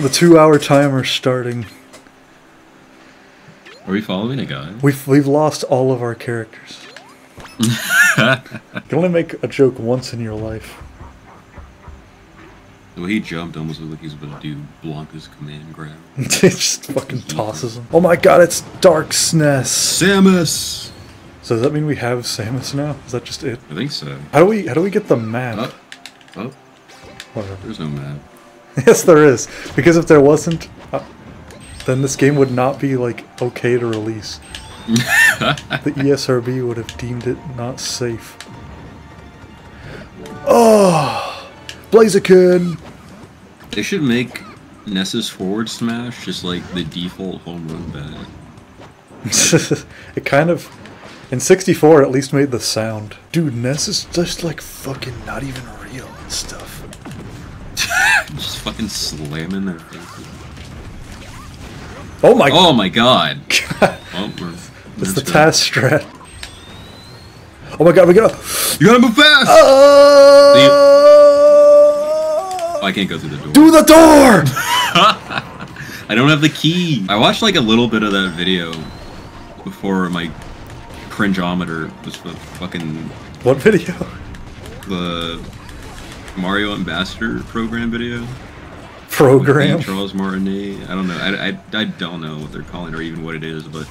The 2-hour timer starting. Are we following a guy? We've lost all of our characters. You can only make a joke once in your life. The way he jumped almost looked like he was about to do Blanca's command grab. He just fucking tosses him. Oh my god, it's Dark's Ness! Samus! So does that mean we have Samus now? Is that just it? I think so. How do we get the map? Oh. Whatever. There's no map. Yes, there is. Because if there wasn't, then this game would not be, like, okay to release. The ESRB would have deemed it not safe. Oh! Blaziken! They should make Ness's forward smash just, like, the default home run bat. It kind of... In 64, at least made the sound. Dude, Ness is just, like, fucking not even real and stuff. Just fucking slamming their faces. Oh my! Oh my god! Oh, it's the task strat. Oh my god! We gotta. You gotta move fast. Oh, I can't go through the door. Do the door! I don't have the key. I watched like a little bit of that video before my cringeometer was fucking. What video? The Mario Ambassador program video. Program? Charles Martinet. I don't know. I don't know what they're calling or even what it is, but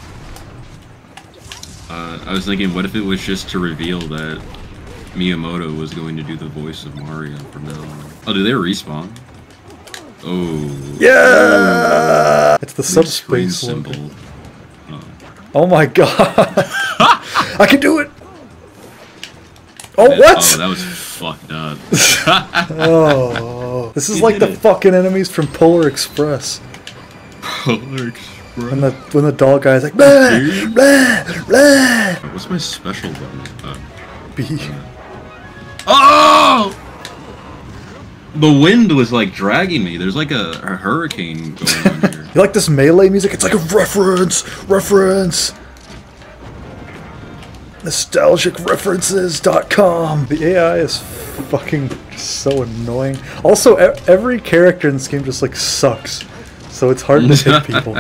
I was thinking, what if it was just to reveal that Miyamoto was going to do the voice of Mario from now on? Oh, do they respawn? Oh. Yeah! It's the subspace symbol. Oh my god! I can do it! Oh, what?! Oh, that was fucked up. Oh. This is he like the fucking enemies from Polar Express. Polar Express. And when the dog guy's like, blah, blah, blah. What's my special button? B. Oh! The wind was like dragging me. There's like a hurricane going on here. You like this melee music? It's like a reference. NostalgicReferences.com. The AI is fucking so annoying. Also, every character in this game just like sucks, so it's hard to hit people.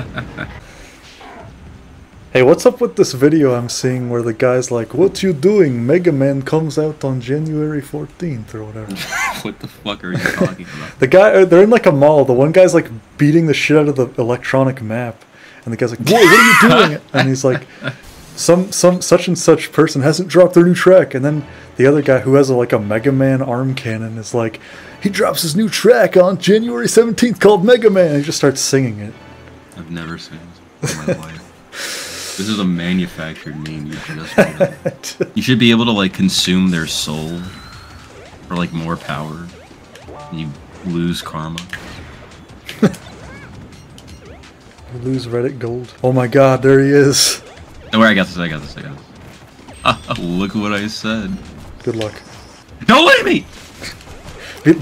Hey, what's up with this video I'm seeing where the guy's like, "What you doing? Mega Man comes out on January 14th or whatever." What the fuck are you talking about? The guy, they're in like a mall. The one guy's like beating the shit out of the electronic map, and the guy's like, "Whoa, what are you doing?" And he's like. Some such and such person hasn't dropped their new track, and then the other guy who has like a Mega Man arm cannon is like, he drops his new track on January 17th called Mega Man, and he just starts singing it. I've never seen this in my life. This is a manufactured meme. You just made it. You should be able to like consume their soul for like more power, and you lose karma. You lose Reddit gold. Oh my God, there he is. Don't worry, I got this. Look what I said. Good luck. Don't leave me!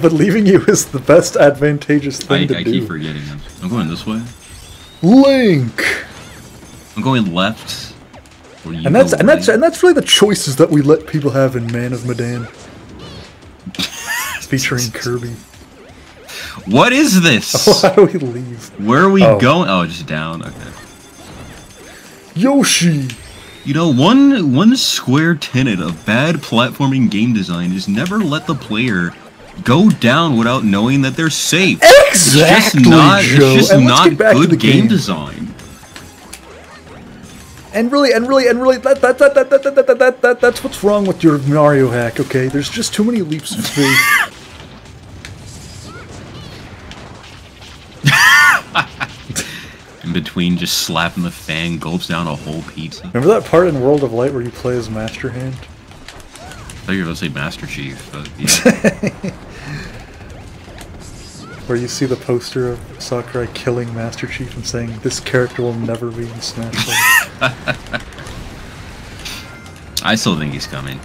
But leaving you is the best advantageous thing to do. I keep forgetting them. I'm going this way. Link! I'm going left. And that's really the choices that we let people have in Man of Medan. Featuring Kirby. What is this? Oh, how do we leave? Where are we going? Oh, just down, okay. Yoshi! You know, one square tenet of bad platforming game design is never let the player go down without knowing that they're safe. Exactly, it's just not good game design. And really, that's what's wrong with your Mario hack, okay? There's just too many leaps of faith. Between just slapping the fan, gulps down a whole pizza. Remember that part in World of Light where you play as Master Hand? I thought you were going to say Master Chief, but yeah. Where you see the poster of Sakurai killing Master Chief and saying, this character will never be in Smash Bros. I still think he's coming.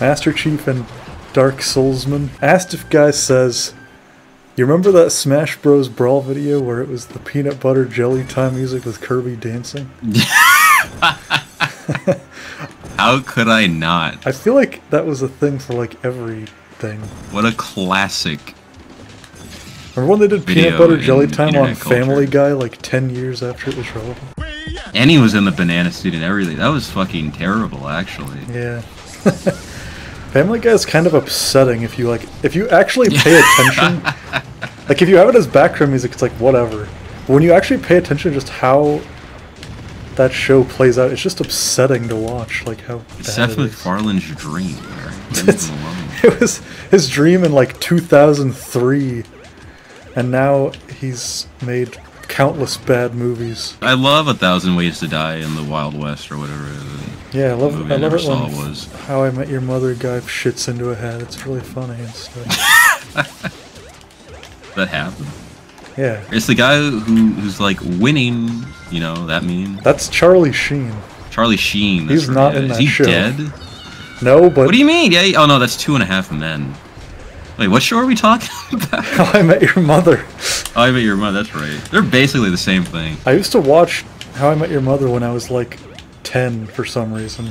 Master Chief and Dark Soulsman asked if guy says, you remember that Smash Bros Brawl video where it was the peanut butter jelly time music with Kirby dancing? How could I not? I feel like that was a thing for like everything. What a classic. Remember when they did peanut butter jelly time on Family Guy like 10 years after it was relevant? And he was in the banana suit and everything. That was fucking terrible, actually. Yeah. Family Guy is kind of upsetting if you like. If you actually pay attention, like if you have it as background music, it's like whatever. But when you actually pay attention, to just how that show plays out, it's just upsetting to watch. Like how it's Seth MacFarlane's dream. It was his dream in like 2003, and now he's made countless bad movies. I love A Thousand Ways to Die in the Wild West or whatever. Yeah, I love it when How I Met Your Mother guy shits into a hat. It's really funny and stuff. That happened. Yeah. It's the guy who's like winning, you know, that meme. That's Charlie Sheen. Charlie Sheen. He's not in that show. Is he dead? No, but... What do you mean? Yeah, oh no, that's Two and a Half Men. Wait, what show are we talking about? How I Met Your Mother. How I Met Your Mother, that's right. They're basically the same thing. I used to watch How I Met Your Mother when I was like 10 for some reason.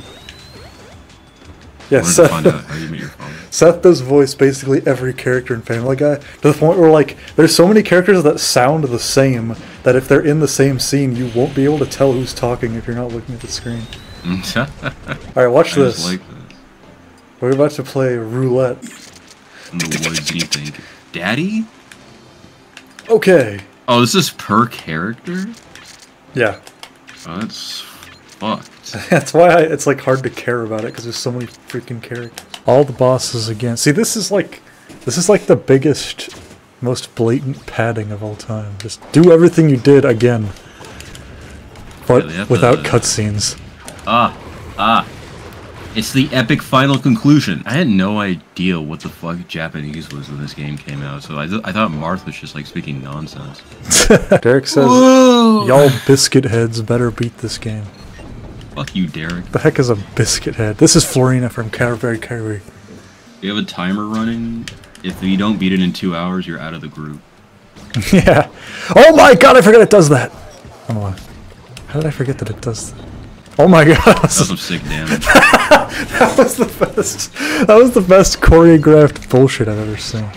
Yeah, Seth does voice basically every character in Family Guy, to the point where like there's so many characters that sound the same that if they're in the same scene you won't be able to tell who's talking if you're not looking at the screen. Alright, watch this. Like this. We're about to play roulette. In the woods, do you think? Daddy? Okay. Oh, this is per character? Yeah. Oh, that's fucked. That's why it's like hard to care about it, because there's so many freaking characters. All the bosses again. See, this is like the biggest, most blatant padding of all time. Just do everything you did again, but yeah, without cutscenes. It's the epic final conclusion. I had no idea what the fuck Japanese was when this game came out, so I thought Marth was just like speaking nonsense. Derek says, y'all biscuit heads better beat this game. Fuck you, Derek. The heck is a biscuit head? This is Florina from Calvary. You have a timer running. If you don't beat it in 2 hours, you're out of the group. Yeah. Oh my god, I forgot it does that! Come on. How did I forget that it does that? Oh my god! That's some sick damage. That was the best. That was the best choreographed bullshit I've ever seen.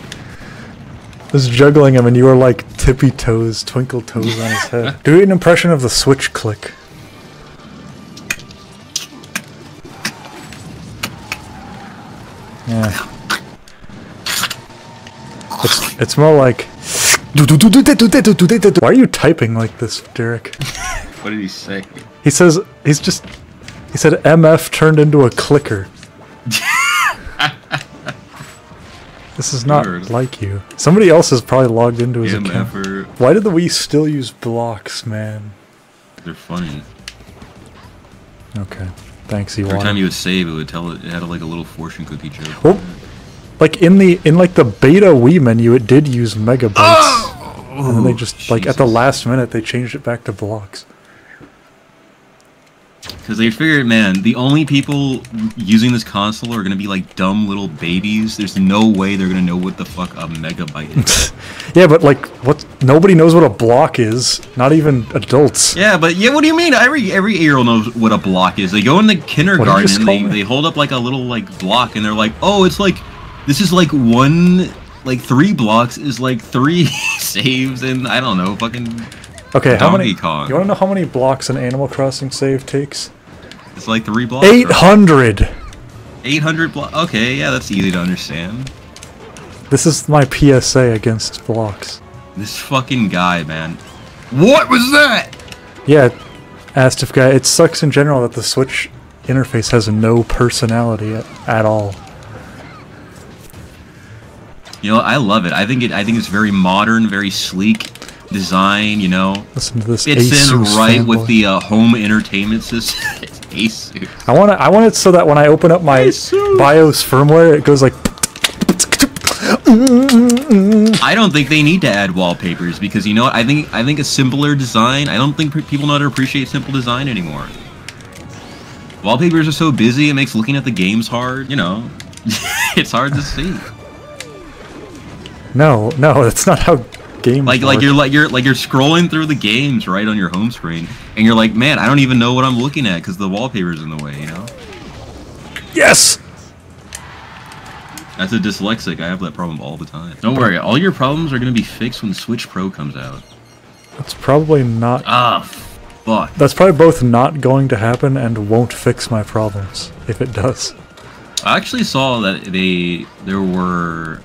This juggling him, and you were like tippy toes, twinkle toes on his head. Do an impression of the switch click. Yeah. It's more like. Why are you typing like this, Derek? What did he say? He says, he said MF turned into a clicker. This is not like you. Somebody else has probably logged into his account. Why did the Wii still use blocks, man? They're funny. Okay. Thanks, Iwan. Every time you would save, it would tell it had like a little fortune cookie joke. Oh. Like in the beta Wii menu, it did use megabytes. Oh! And then they just like at the last minute they changed it back to blocks. Because they figured, man, the only people using this console are going to be like dumb little babies. There's no way they're going to know what the fuck a megabyte is. Yeah, but like, what? Nobody knows what a block is. Not even adults. Yeah, but yeah, what do you mean? Every 8-year-old knows what a block is. They go into kindergarten and they hold up like a little like block and they're like, oh, it's like, this is like one, like 3 blocks is like 3 saves and I don't know, fucking... Okay, how many? You want to know how many blocks an Animal Crossing save takes? It's like 3 blocks. 800. Right? 800 blocks. Okay, yeah, that's easy to understand. This is my PSA against blocks. This fucking guy, man. What was that? Yeah, Astif guy. It sucks in general that the Switch interface has no personality at all. You know, I love it. I think it's very modern, very sleek. Design, you know. Listen to this. It's in right with the home entertainment system. Asus. I want it so that when I open up my BIOS firmware, it goes like. I don't think they need to add wallpapers because you know what? I think a simpler design. I don't think people know how to appreciate simple design anymore. Wallpapers are so busy; it makes looking at the games hard. You know, it's hard to see. No, that's not how. Like you're scrolling through the games right on your home screen, and you're like, man, I don't even know what I'm looking at because the wallpaper's in the way, you know? Yes. As a dyslexic, I have that problem all the time. Don't worry, all your problems are gonna be fixed when Switch Pro comes out. That's probably not... Ah, fuck. That's probably both not going to happen and won't fix my problems, if it does. I actually saw that there were...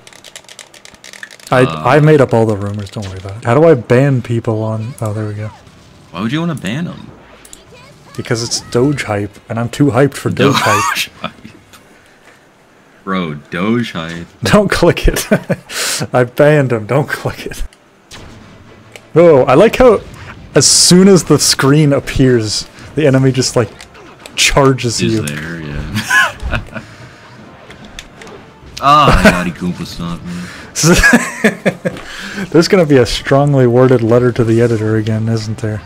I made up all the rumors, don't worry about it. How do I ban people on... Oh, there we go. Why would you want to ban them? Because it's Doge hype, and I'm too hyped for Doge hype. Bro, Doge hype. Don't click it. I banned him, don't click it. Oh, I like how as soon as the screen appears, the enemy just, like, charges you. Is there, yeah. Ah, I got a Goomba stomp, man. There's gonna be a strongly worded letter to the editor again, isn't there?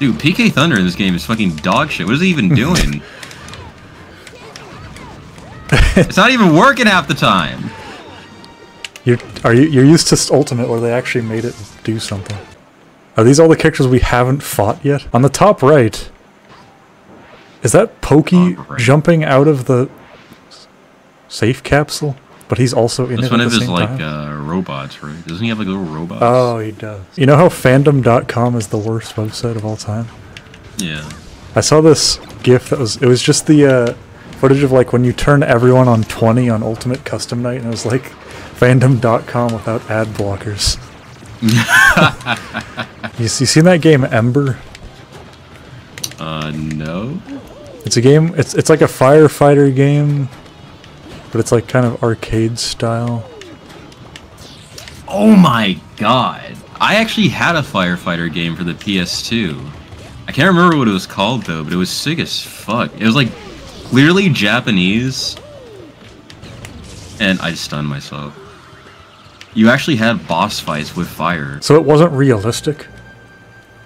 Dude, PK Thunder in this game is fucking dog shit. What is he even doing? It's not even working half the time. You're used to Ultimate where they actually made it do something. Are these all the characters we haven't fought yet? On the top right, is that Pokey jumping out of the safe capsule? But he's also in it at the same time. That's one of his, like, robots, right? Doesn't he have, like, little robots? Oh, he does. You know how fandom.com is the worst website of all time? Yeah. I saw this GIF that was... It was just the footage of, like, when you turn everyone on 20 on Ultimate Custom Night, and it was like... Fandom.com without ad blockers. You seen that game Ember? No. It's a game. It's like a firefighter game, but it's like kind of arcade style. Oh my god! I actually had a firefighter game for the PS2. I can't remember what it was called though, but it was sick as fuck. It was like clearly Japanese, and I stunned myself. You actually had boss fights with fire. So it wasn't realistic?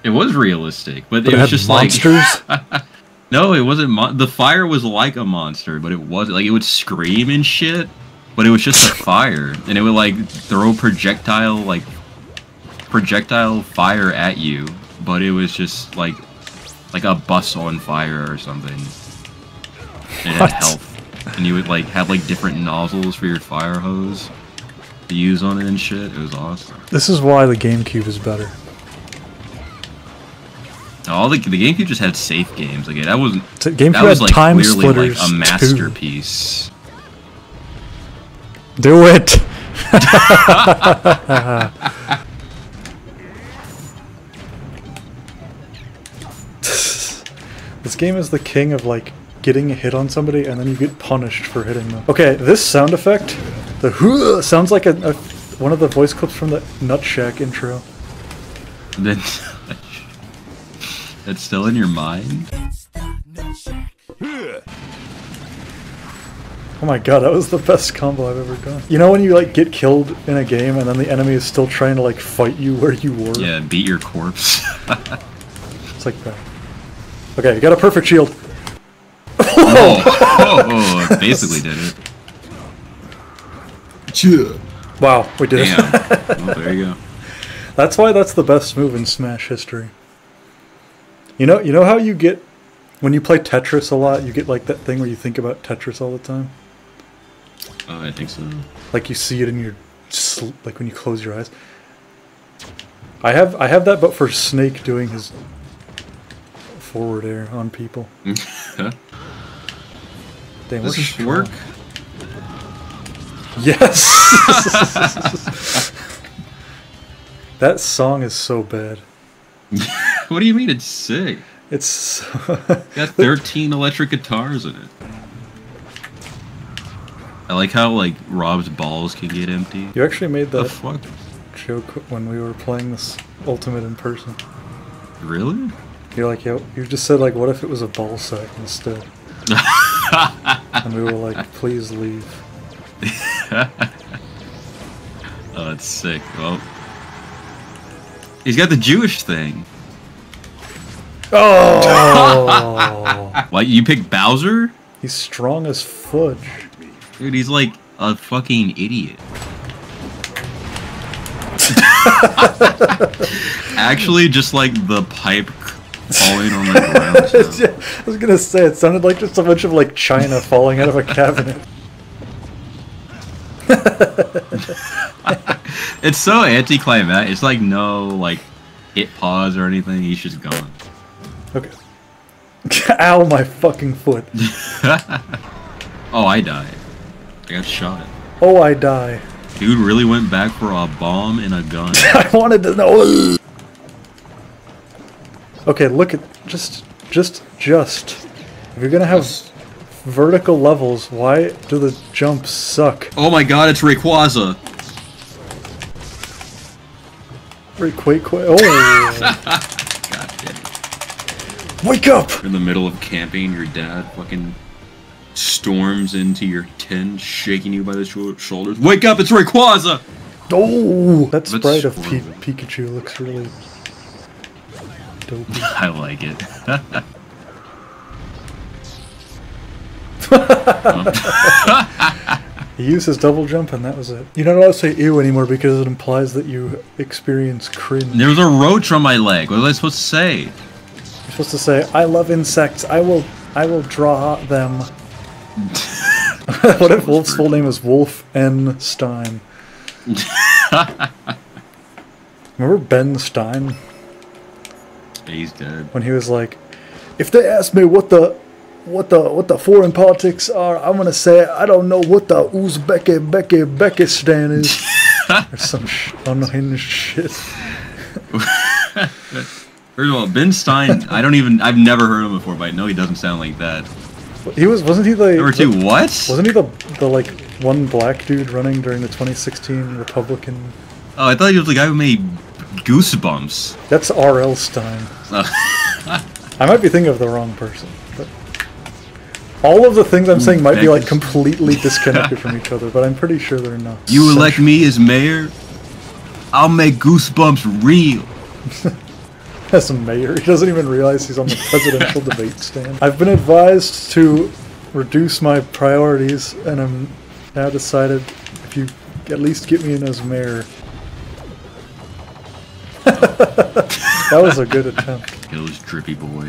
It was realistic, but it was just monsters? Like... monsters? No, it wasn't... The fire was like a monster, but it wasn't... Like, it would scream and shit, but it was just like fire. And it would, like, throw projectile fire at you, but it was just, like a bus on fire or something. And it had health. And you would, like, have, like, different nozzles for your fire hose. Views on it and shit. It was awesome. This is why the GameCube is better. All the GameCube just had safe games. Like that wasn't. GameCube that was like Time clearly Splitters like a masterpiece. 2. Do it. This game is the king of like getting a hit on somebody and then you get punished for hitting them. Okay, this sound effect. The who sounds like a one of the voice clips from the Nutshack intro. That's still in your mind? Oh my god, that was the best combo I've ever done. You know when you like get killed in a game and then the enemy is still trying to like fight you where you were? Yeah, beat your corpse. It's like that. Okay, you got a perfect shield. Oh, I basically did it. Wow, we did Damn. It. Well, there you go. That's why that's the best move in Smash history. You know how you get when you play Tetris a lot, you get like that thing where you think about Tetris all the time? I think so. Like you see it in your like when you close your eyes. I have that but for Snake doing his forward air on people. Damn, does this work? Yes! That song is so bad. What do you mean it's sick? It's so got 13 electric guitars in it. I like how like Rob's balls can get empty. You actually made that joke when we were playing this Ultimate in person. Really? You're like, yo, you just said like, what if it was a ball sack instead? And we were like, please leave. Oh, that's sick. Well, he's got the Jewish thing. Oh! Why you picked Bowser? He's strong as fudge. Dude, he's like a fucking idiot. Actually, just like the pipe All eight on the ground. Yeah, I was gonna say it sounded like just a bunch of like china falling out of a cabinet. It's so anticlimactic. It's like no like hit pause or anything. He's just gone. Okay. Ow, my fucking foot. Oh, I died. I got shot. Oh, I die. Dude really went back for a bomb and a gun. I wanted to know. Okay, look at just. If you're gonna have vertical levels, why do the jumps suck? Oh my god, it's Rayquaza. Rayquaza. Oh. Wake up! You're in the middle of camping, your dad fucking storms into your tent, shaking you by the shoulders. Wake up! It's Rayquaza! Oh! That sprite of Pikachu looks really dope. I like it. He used his double jump and that was it. You don't know how to say ew anymore because it implies that you experience cringe. There's a roach on my leg. What am I supposed to say? You're supposed to say, I love insects, I will draw them. What if Wolf's full name is Wolf N. Stein? Remember Ben Stein? He's dead. When he was like, if they ask me what the foreign politics are, I'm gonna say I don't know what the Uzbekistan is. Or some unhinged shit. First of all, Ben Stein, I've never heard him before, but I know he doesn't sound like that. Wasn't he the... Number two, what? Wasn't he the like, one black dude running during the 2016 Republican... Oh, I thought he was the guy who made Goosebumps. That's R.L. Stein. I might be thinking of the wrong person, but... All of the things I'm saying might be, like, completely disconnected from each other, but I'm pretty sure they're not. You elect me as mayor, I'll make Goosebumps real. As a mayor, he doesn't even realize he's on the presidential debate stand. I've been advised to reduce my priorities, and I'm now decided if you at least get me in as mayor. That was a good attempt. It was drippy boy.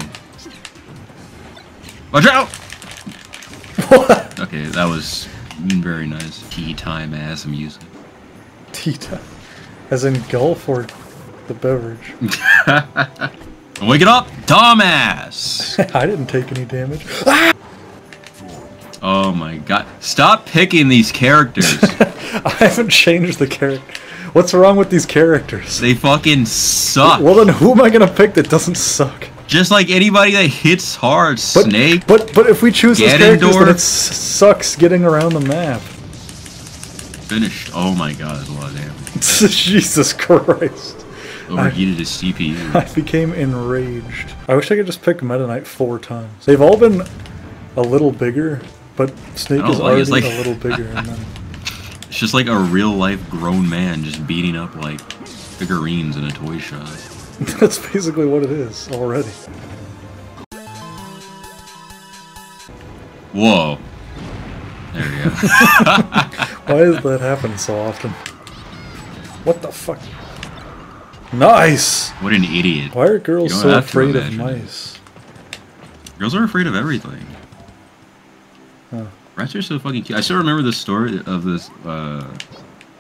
Watch out! What? Okay, that was very nice. Tea time ass music. Tea time? As in golf or... the beverage. Wake it up, dumbass! I didn't take any damage. Oh my god. Stop picking these characters. I haven't changed the character. What's wrong with these characters? They fucking suck. Well then who am I gonna pick that doesn't suck? Just like anybody that hits hard, Snake. But if we choose these characters, then it sucks getting around the map. Finished. Oh my god, that's a lot of damage. Jesus Christ. Overheated his CPU. I became enraged. I wish I could just pick Meta Knight 4 times. They've all been a little bigger, but Snake is already like... a little bigger. And then... It's just like a real-life grown man just beating up, like, figurines in a toy shop. That's basically what it is already. Whoa. There we go. Why does that happen so often? What the fuck? Nice! What an idiot. Why are girls so afraid of mice? Girls are afraid of everything. Huh. Rats are so fucking cute. I still remember the story of this,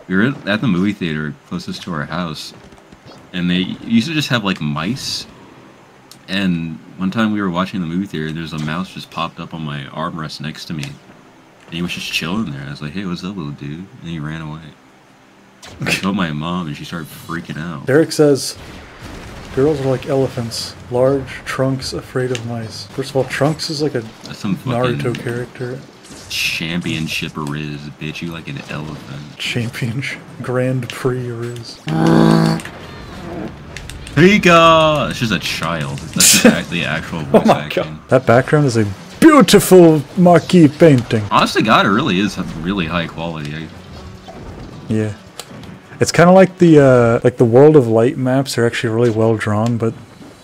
we were at the movie theater closest to our house, and they used to just have, like, mice. And one time we were watching the movie theater, and there's a mouse just popped up on my armrest next to me. And he was just chilling there. I was like, hey, what's up, little dude? And he ran away. I told my mom and she started freaking out. Derek says, girls are like elephants, large trunks afraid of mice. First of all, Trunks is like a Naruto character. Championship Riz, bitch, you like an elephant. Championship Grand Prix Riz. Pika! It's just a child. That's the actual voice acting. God. That background is a beautiful marquee painting. Honestly, God, it really is really high quality. Yeah. It's kind of like the World of Light maps are actually really well drawn, but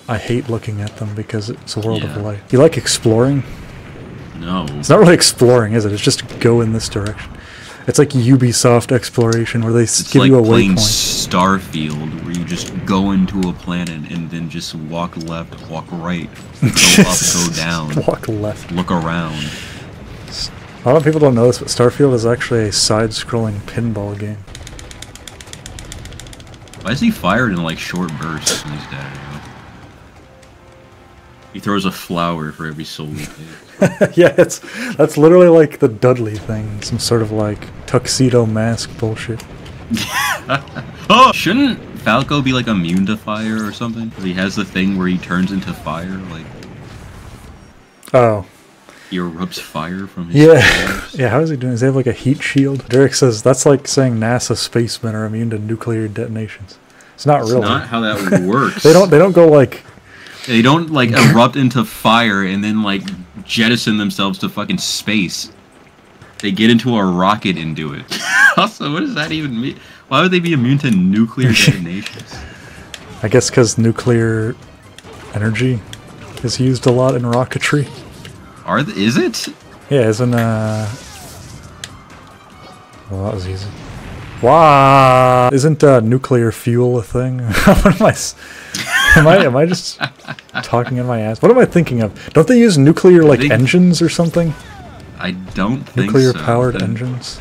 I hate looking at them because it's a world of light. You like exploring? No. It's not really exploring, is it? It's just go in this direction. It's like Ubisoft exploration where they give you a waypoint. It's like playing Starfield where you just go into a planet and then just walk left, walk right, go up, go down, walk left, look around. A lot of people don't know this, but Starfield is actually a side-scrolling pinball game. Why is he fired in like short bursts when he's dead? He throws a flower for every soul he takes. Yeah, that's literally like the Dudley thing. Some sort of like tuxedo mask bullshit. Oh, shouldn't Falco be like immune to fire or something? Because he has the thing where he turns into fire, like... Oh. He erupts fire from his fingers. Yeah, how is he doing? Does he have like a heat shield? Derek says, that's like saying NASA spacemen are immune to nuclear detonations. It's not really. That's not how that works. They don't go like... They don't, like, erupt into fire and then, like, jettison themselves to fucking space. They get into a rocket and do it. Also, what does that even mean? Why would they be immune to nuclear detonations? I guess because nuclear energy is used a lot in rocketry. Is it? Yeah, isn't, Well, that was easy. Wow! Isn't, nuclear fuel a thing? What am I... Am I just talking in my ass? What am I thinking of? Don't they use nuclear, like, engines or something? I don't think so. Nuclear-powered engines?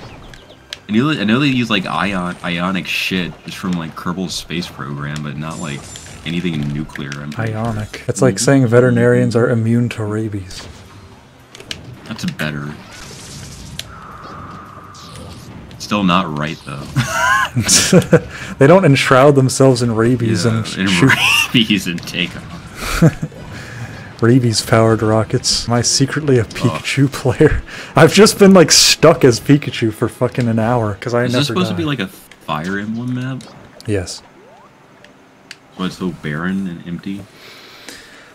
I know they use, like, ionic shit just from, like, Kerbal Space Program, but not, like, anything nuclear. Ionic. It's like saying veterinarians are immune to rabies. That's better. Still not right though. They don't enshroud themselves in rabies and shoot. Rabies and take off. Rabies powered rockets. Am I secretly a Pikachu player? I've just been like stuck as Pikachu for fucking an hour because I never died. Is this supposed to be like a Fire Emblem map? Yes. So it's so barren and empty.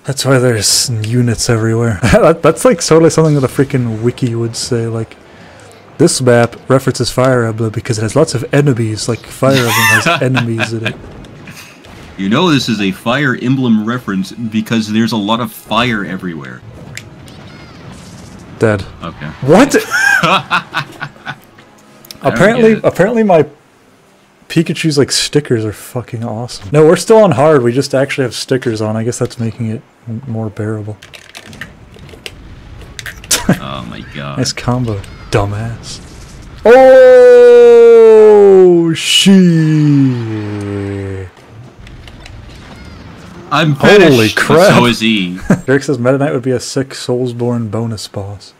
That's why there's units everywhere. That's like totally something that a freaking wiki would say. Like, this map references Fire Emblem because it has lots of enemies, like Fire Emblem has enemies in it. You know this is a Fire Emblem reference because there's a lot of fire everywhere. Dead. Okay. What? Apparently my Pikachu's like stickers are fucking awesome. No, we're still on hard, we just actually have stickers on. I guess that's making it more bearable. Oh my god. Nice combo. Dumbass. Oh, shit. I'm finished. Holy crap. So is he. Derek says Meta Knight would be a sick Soulsborne bonus boss.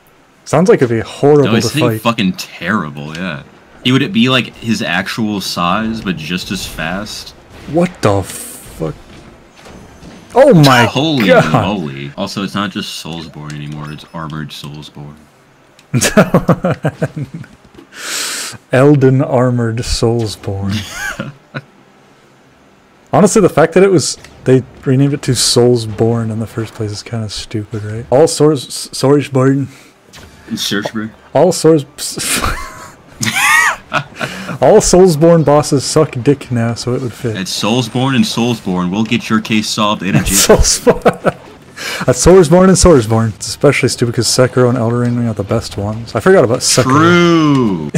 Sounds like it'd be horrible to fight. Fucking terrible, yeah. He would be like his actual size, but just as fast. What the fuck? Oh my holy god. Holy moly. Also, it's not just Soulsborne anymore, it's Armored Soulsborne. Elden Armored Soulsborne. Honestly, the fact that they renamed it to Soulsborne in the first place is kind of stupid, right? All Soulsborne. All Soulsborne bosses suck dick now, so it would fit. It's Soulsborne and Soulsborne. We'll get your case solved in a jiffy. That's Soulsborne and Soulsborne. It's especially stupid because Sekiro and Elden Ring are the best ones. I forgot about Sekiro. True!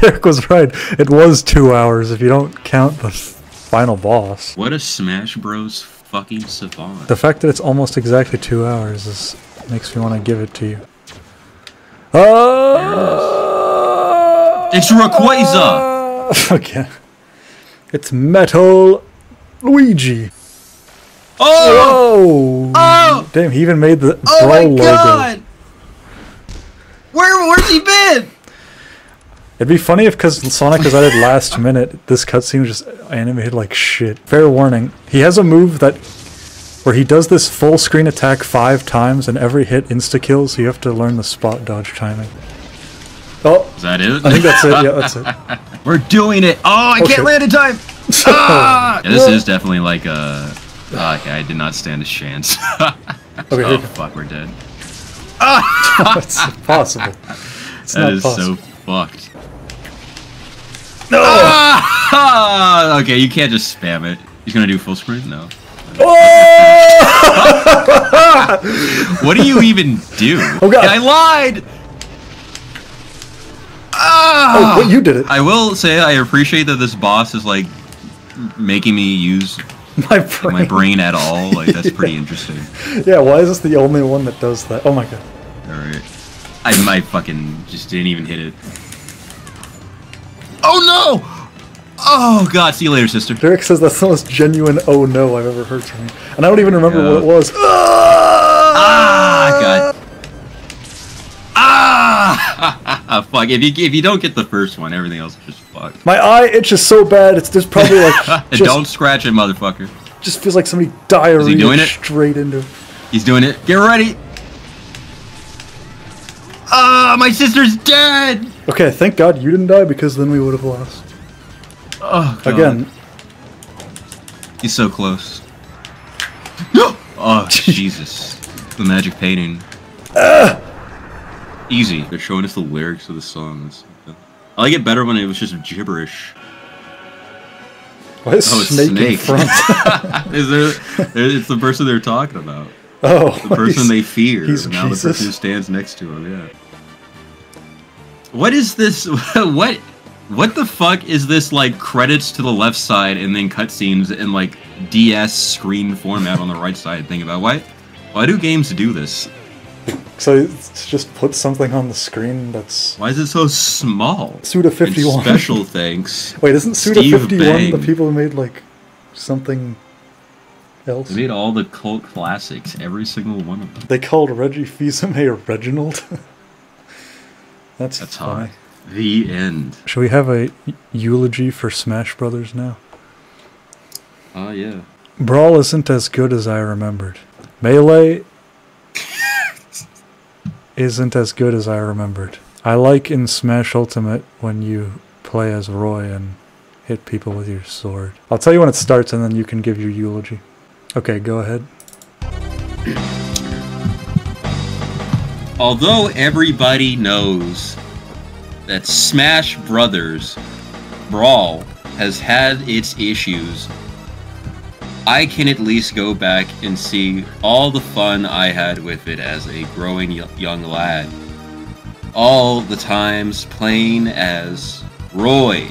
Derek was right. It was 2 hours if you don't count the final boss. What a Smash Bros fucking savant. The fact that it's almost exactly 2 hours makes me want to give it to you. Oh! It's Rayquaza! Okay. It's Metal Luigi. Oh! Oh! Damn, he even made the Brawl logo. Oh my god! Where's he been? It'd be funny if, because Sonic decided last minute, this cutscene was just animated like shit. Fair warning, he has a move where he does this full screen attack 5 times and every hit insta-kills, so you have to learn the spot dodge timing. Oh! Is that it? I think that's it, yeah, that's it. We're doing it! Oh, I can't land in time! Ah! Yeah, this is definitely like a... okay, I did not stand a chance. Oh fuck, we're dead. It's impossible. That is so fucked. No! Okay, you can't just spam it. He's gonna do full sprint? No. Oh! What do you even do? Oh god! I lied! Oh, well, you did it. I will say I appreciate that this boss is like making me use my brain at all. Like that's pretty interesting. Yeah, why is this the only one that does that? Oh my god. Alright. I might fucking just didn't even hit it. Oh no! Oh god, see you later, sister. Derek says that's the most genuine oh no I've ever heard from you. And I don't even remember what it was. Ah god. Ah! Fuck, if you don't get the first one, everything else is just fucked. My eye itches so bad, it's just probably like... just, don't scratch it, motherfucker. Just feels like somebody diarrhea straight into it. He's doing it. Get ready! Ah, my sister's dead! Okay, thank god you didn't die, because then we would have lost. Oh, god. Again. He's so close. No! Oh, Jesus. The magic painting. Easy. They're showing us the lyrics of the songs. I like it better when it was just gibberish. Why is Snake in front? It's the person they're talking about. Oh. The person they fear. He's now Jesus. The person who stands next to him, yeah. What is this? What the fuck is this, like, credits to the left side and then cutscenes in, like, DS screen format on the right side thing about? Why do games do this? So it's just put something on the screen that's... Why is it so small? Suda51. Special thanks. Wait, isn't Suda51 the people who made, like, something else? They made all the cult classics, every single one of them. They called Reggie Fils-Aimé Reginald. That's high. The end. Should we have a eulogy for Smash Brothers now? Oh, yeah. Brawl isn't as good as I remembered. Melee... isn't as good as I remembered. I like in Smash Ultimate when you play as Roy and hit people with your sword. I'll tell you when it starts and then you can give your eulogy. Okay, go ahead. Although everybody knows that Smash Brothers Brawl has had its issues, I can at least go back and see all the fun I had with it as a growing young lad. All the times playing as Roy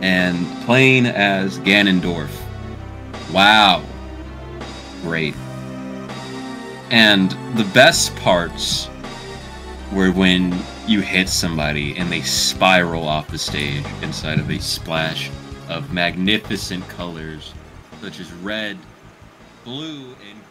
and playing as Ganondorf. Wow. Great. And the best parts were when you hit somebody and they spiral off the stage inside of a splash of magnificent colors. Such as red, blue, and